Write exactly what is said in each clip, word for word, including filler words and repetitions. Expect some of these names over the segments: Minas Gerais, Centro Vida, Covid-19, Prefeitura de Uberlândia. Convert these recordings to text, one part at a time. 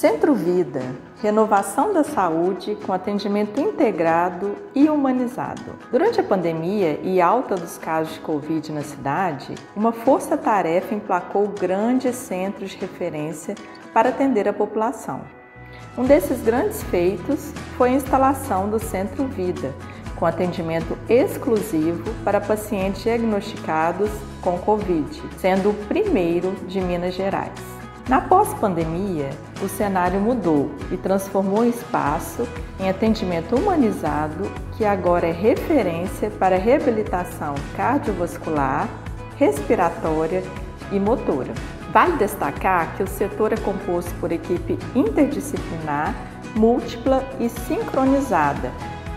Centro Vida, renovação da saúde com atendimento integrado e humanizado. Durante a pandemia e alta dos casos de Covid na cidade, uma força-tarefa emplacou grandes centros de referência para atender a população. Um desses grandes feitos foi a instalação do Centro Vida, com atendimento exclusivo para pacientes diagnosticados com Covid, sendo o primeiro de Minas Gerais. Na pós-pandemia, o cenário mudou e transformou o espaço em atendimento humanizado, que agora é referência para reabilitação cardiovascular, respiratória e motora. Vale destacar que o setor é composto por equipe interdisciplinar, múltipla e sincronizada,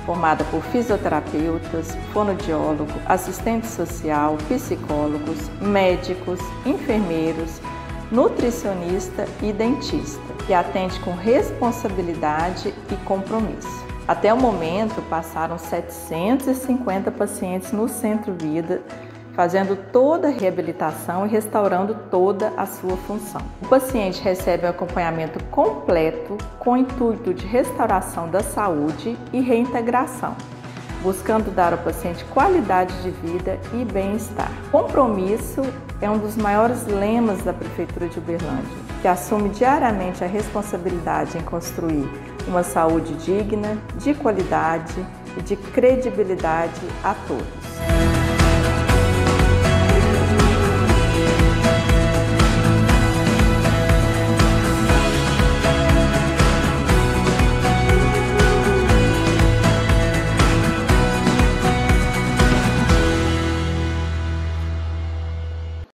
formada por fisioterapeutas, fonoaudiólogo, assistente social, psicólogos, médicos, enfermeiros, nutricionista e dentista, que atende com responsabilidade e compromisso. Até o momento, passaram setecentos e cinquenta pacientes no Centro Vida, fazendo toda a reabilitação e restaurando toda a sua função. O paciente recebe um acompanhamento completo com o intuito de restauração da saúde e reintegração, buscando dar ao paciente qualidade de vida e bem-estar. Compromisso é um dos maiores lemas da Prefeitura de Uberlândia, que assume diariamente a responsabilidade em construir uma saúde digna, de qualidade e de credibilidade a todos.